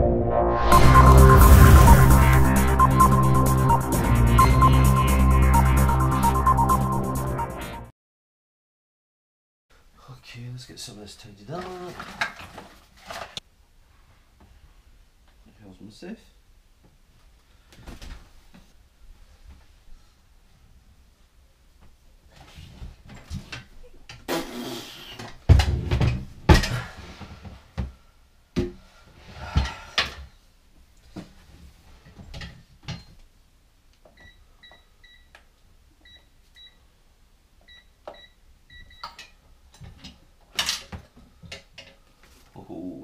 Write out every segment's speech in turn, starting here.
Okay, let's get some of this tidied up. How's my safe?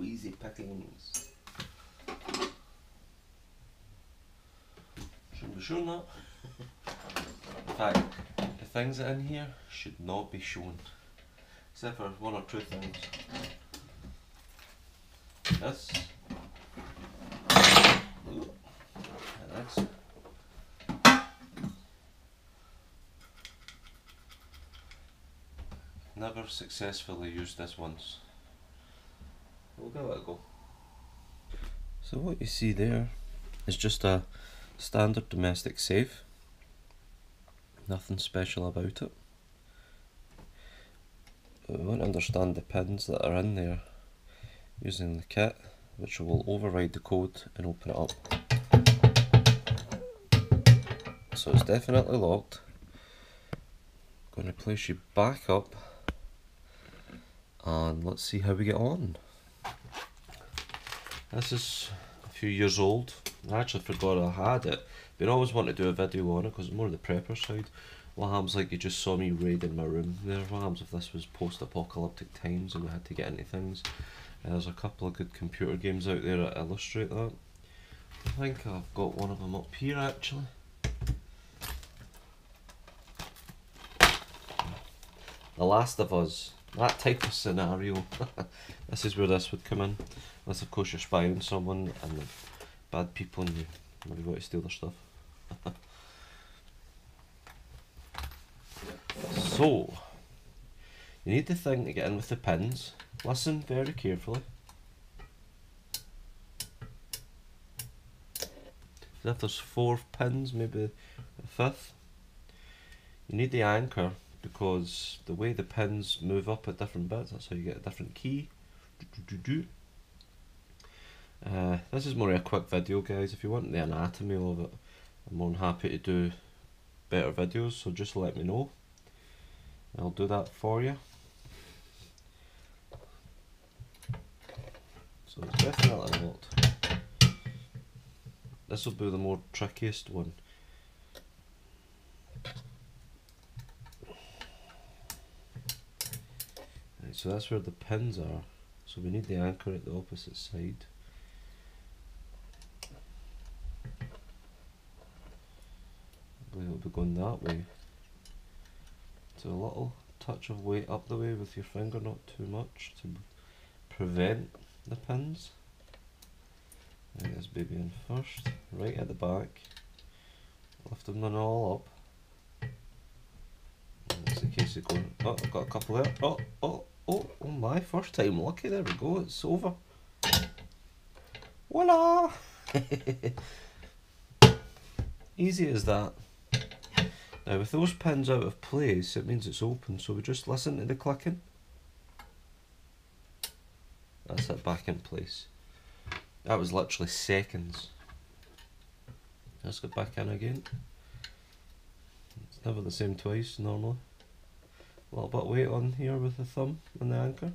Easy pickings. Shouldn't be shown that. In fact, the things that are in here should not be shown, except for one or two things. This. Ooh, and this. Never successfully used this once. We'll give it a go. So what you see there is just a standard domestic safe. Nothing special about it. But we want to understand the pins that are in there using the kit, which will override the code and open it up. So it's definitely locked. I'm going to place you back up and let's see how we get on. This is a few years old. I actually forgot I had it, but I always wanted to do a video on it because it's more of the prepper side. What happens, like you just saw me raiding my room there, what happens if this was post-apocalyptic times and we had to get into things? There's a couple of good computer games out there that illustrate that. I think I've got one of them up here actually. The Last of Us. That type of scenario. This is where this would come in. Unless of course you're spying on someone and bad people and you maybe want to steal their stuff. So you need the thing to get in with the pins. Listen very carefully. If there's 4 pins, maybe a 5th. You need the anchor, because the way the pins move up at different bits, that's how you get a different key. This is more of a quick video guys. If you want the anatomy of it, I'm more than happy to do better videos, so just let me know. I'll do that for you. So it's definitely locked. This will be the more trickiest one. So that's where the pins are, so we need the anchor at the opposite side. I believe it'll be going that way. So a little touch of weight up the way with your finger, not too much, to prevent the pins. Get this baby in first, right at the back, lift them all up. That's the case of going, oh I've got a couple there, oh, oh. Oh, my first time lucky, there we go, it's over. Voila! Easy as that. Now with those pins out of place, it means it's open, so we just listen to the clicking. That's it back in place. That was literally seconds. Let's get back in again. It's never the same twice normally. A little bit of weight on here with the thumb and the anchor.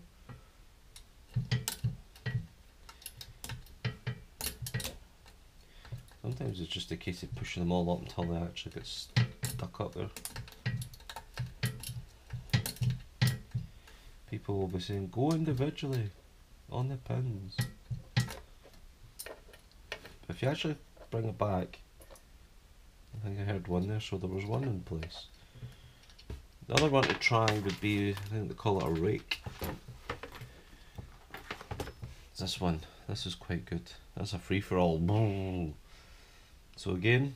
Sometimes it's just a case of pushing them all up until they actually get stuck up there. People will be saying, go individually on the pins. But if you actually bring it back, I think I heard one there, so there was one in place. The other one to try would be, I think they call it a rake. It's this one. This is quite good. That's a free for all. So again,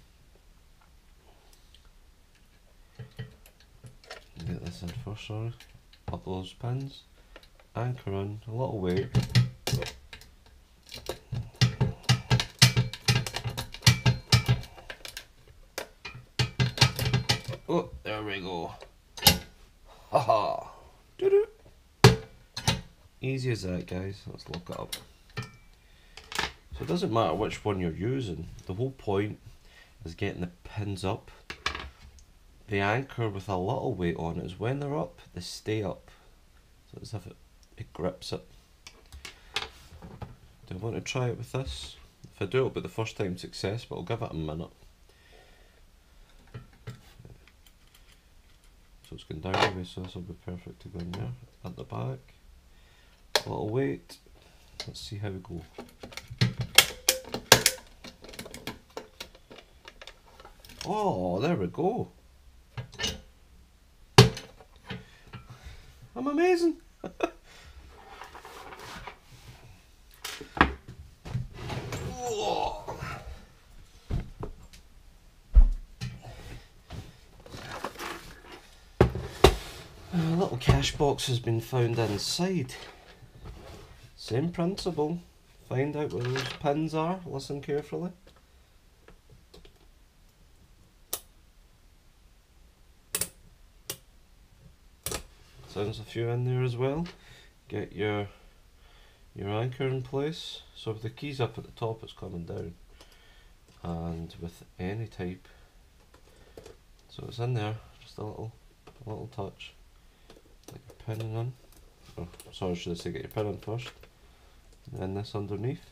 get this in first, sorry. Pop those pins, anchor on, a little weight. go. Haha. Doo-doo. Easy as that, guys. Let's lock it up. So it doesn't matter which one you're using. The whole point is getting the pins up. The anchor with a little weight on it is when they're up, they stay up. So it's as if it grips it. Do I want to try it with this? If I do, it'll be the first time success, but I'll give it a minute. So it's going down the way, so this will be perfect to go in there at the back. A little weight. Let's see how we go. Oh, there we go. I'm amazing. A little cash box has been found inside. Same principle. Find out where those pins are. Listen carefully. Sounds a few in there as well. Get your anchor in place. So with the keys up at the top, it's coming down. And with any type. So it's in there. Just a little touch. Get your pin on. Oh, sorry, should I say get your pin on first? And then this underneath.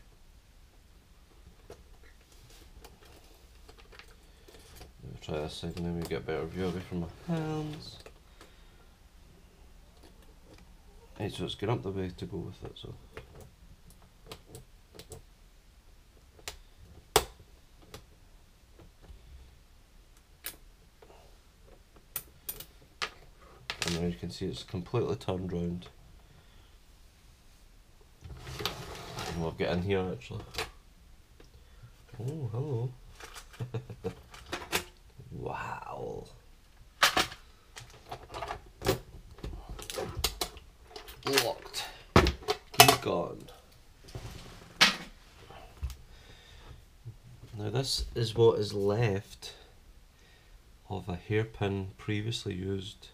We'll try this side and then we get a better view of it from my hands. Right, so it's getting up the way to go with it, so. And now you can see it's completely turned round. I'll get in here actually. Oh, hello. Wow. Locked. He's gone. Now this is what is left of a hairpin previously used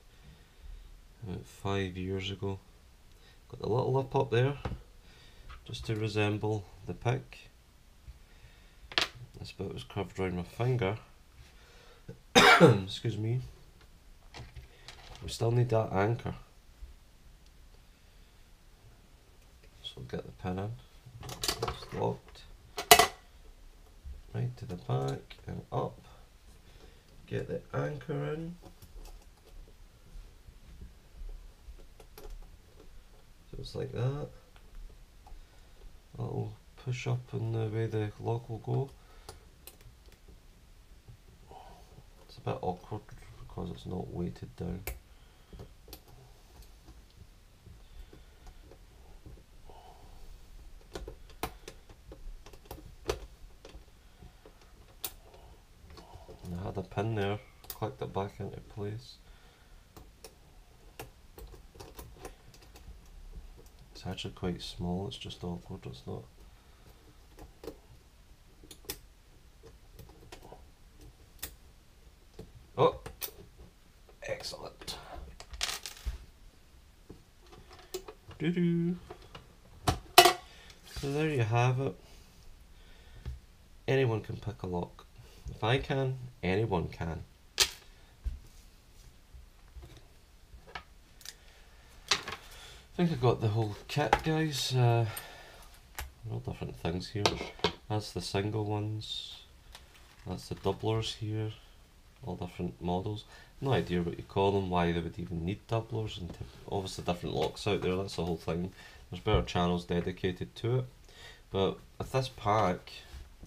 about 5 years ago. Got the little lip up there. Just to resemble the pick. This bit was curved round my finger. Excuse me. We still need that anchor. So we'll get the pin in. It's locked. Right to the back and up. Get the anchor in. So it's like that. Little push up on the way the lock will go. It's a bit awkward because it's not weighted down. And I had a pin there, clicked it back into place. It's actually quite small, it's just awkward, it's not. Oh! Excellent! Doo-doo! So there you have it. Anyone can pick a lock. If I can, anyone can. I think I got the whole kit, guys. All different things here. That's the single ones. That's the doublers here. All different models. No idea what you call them, why they would even need doublers, and obviously different locks out there. That's the whole thing. There's better channels dedicated to it. But with this pack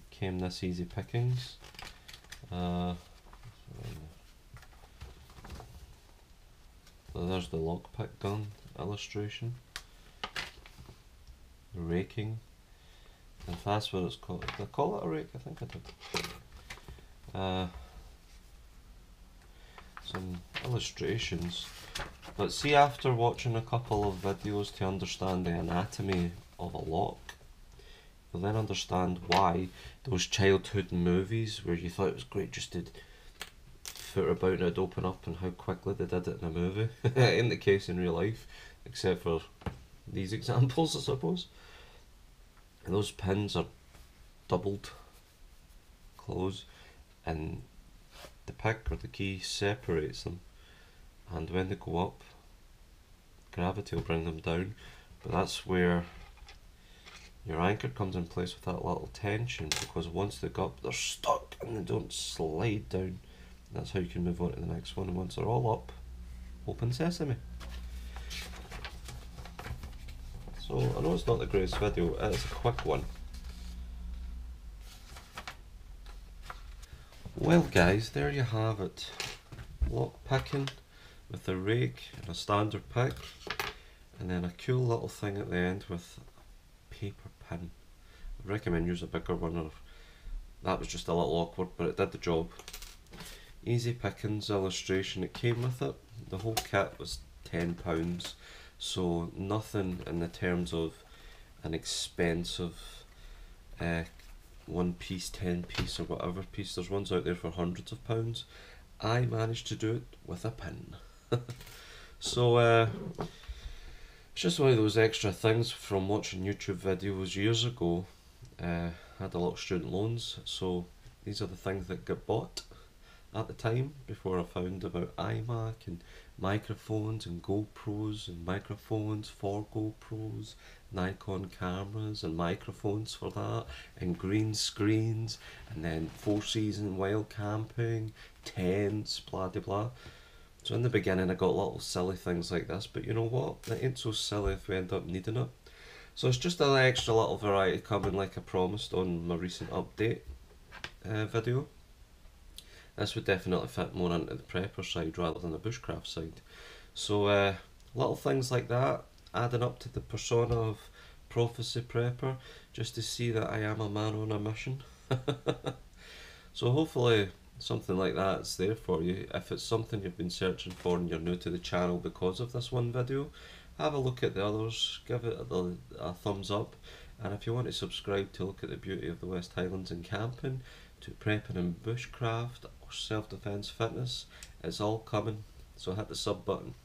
came this Easy Pickings. So there's the lockpick gun illustration, raking, and if that's what it's called, did I call it a rake? I think I did. Some illustrations, but see, after watching a couple of videos to understand the anatomy of a lock, you'll then understand why those childhood movies where you thought it was great just to foot about and it'd open up, and how quickly they did it in a movie. Ain't the case in real life, except for these examples, I suppose. And those pins are doubled close, and the pick or the key separates them, and when they go up, gravity will bring them down. But that's where your anchor comes in place, with that little tension, because once they go up, they're stuck and they don't slide down. That's how you can move on to the next one, and once they're all up, open sesame. So I know it's not the greatest video, it's a quick one. Well guys, there you have it. Lock picking with a rake and a standard pick, and then a cool little thing at the end with a paper pin. I recommend using a bigger one, or that was just a little awkward, but it did the job. Easy Pickings illustration, it came with it. The whole kit was £10, so nothing in the terms of an expensive one piece, 10 piece or whatever piece. There's ones out there for hundreds of pounds. I managed to do it with a pin. So it's just one of those extra things from watching YouTube videos years ago. I had a lot of student loans, so these are the things that got bought at the time, before I found about iMac and microphones and GoPros and microphones for GoPros, Nikon cameras and microphones for that, and green screens, and then 4-season wild camping, tents, blah de blah. So in the beginning I got little silly things like this, but you know what, it ain't so silly if we end up needing it. So it's just an extra little variety coming, like I promised on my recent update video. This would definitely fit more into the prepper side rather than the bushcraft side. So little things like that, adding up to the persona of Prophecy Prepper, just to see that I am a man on a mission. So hopefully something like that's there for you. If it's something you've been searching for and you're new to the channel because of this one video, have a look at the others, give it a thumbs up, and if you want to subscribe to look at the beauty of the West Highlands and camping, to prepping and bushcraft, or self-defense fitness, it's all coming, so hit the sub button.